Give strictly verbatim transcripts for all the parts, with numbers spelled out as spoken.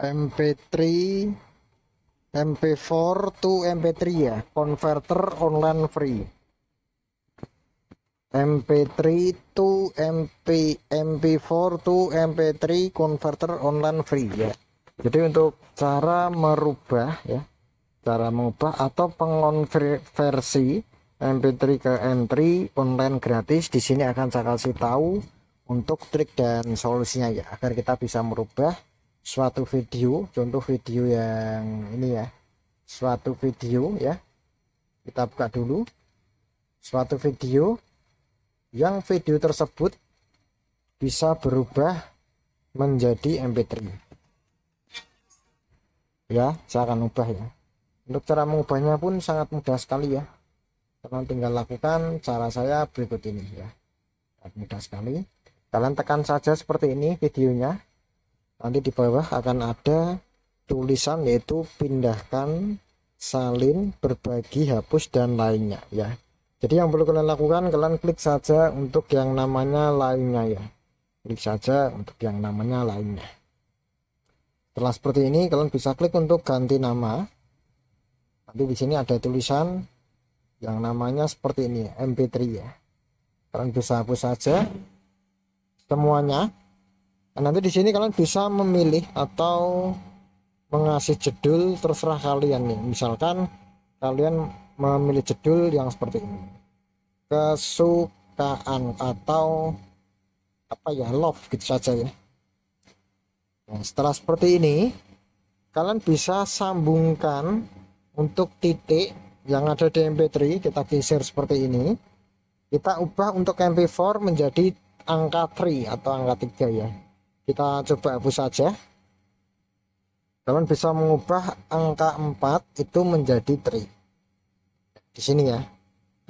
M P three, M P four to M P three ya, converter online free. M P three to M P M P four to M P three converter online free ya. Jadi untuk cara merubah ya, cara mengubah atau pengonversi M P three ke M P tiga online gratis, di sini akan saya kasih tahu untuk trik dan solusinya ya, agar kita bisa merubah suatu video, contoh video yang ini ya, suatu video ya, kita buka dulu suatu video. Yang video tersebut bisa berubah menjadi M P tiga ya, saya akan ubah ya. Untuk cara mengubahnya pun sangat mudah sekali ya, kalian tinggal lakukan cara saya berikut ini ya, sangat mudah sekali. Kalian tekan saja seperti ini videonya, nanti di bawah akan ada tulisan yaitu pindahkan, salin, berbagi, hapus, dan lainnya ya. Jadi yang perlu kalian lakukan, kalian klik saja untuk yang namanya lainnya ya, klik saja untuk yang namanya lainnya. Setelah seperti ini kalian bisa klik untuk ganti nama. Nanti di sini ada tulisan yang namanya seperti ini M P tiga ya. Kalian bisa hapus saja semuanya. Dan nanti di sini kalian bisa memilih atau mengasih judul terserah kalian nih. Misalkan kalian memilih judul yang seperti ini, kesukaan atau apa ya, love gitu saja ya. Nah, setelah seperti ini kalian bisa sambungkan untuk titik yang ada di M P tiga, kita geser seperti ini, kita ubah untuk M P empat menjadi angka tiga atau angka tiga ya. Kita coba hapus saja. Kalian bisa mengubah angka empat itu menjadi tiga di sini ya.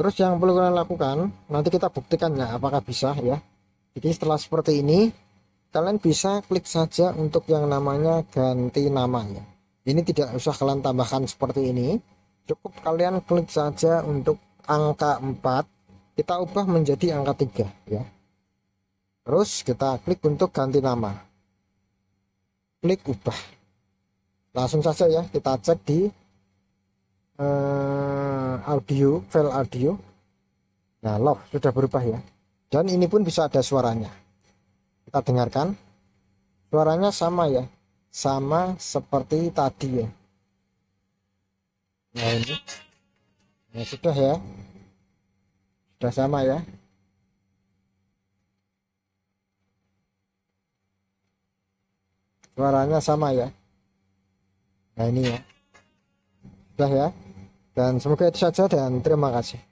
Terus yang perlu kalian lakukan, nanti kita buktikan ya apakah bisa ya. Jadi setelah seperti ini kalian bisa klik saja untuk yang namanya ganti nama ya. Ini tidak usah kalian tambahkan seperti ini, cukup kalian klik saja untuk angka empat, kita ubah menjadi angka tiga ya. Terus kita klik untuk ganti nama, klik ubah langsung saja ya. Kita cek di audio, file audio. Nah, love sudah berubah ya, dan ini pun bisa ada suaranya. Kita dengarkan suaranya sama ya, sama seperti tadi ya. Nah ini, nah, sudah ya, sudah sama ya. Suaranya sama ya. Nah ini ya, sudah ya. Dan semoga itu saja dan terima kasih.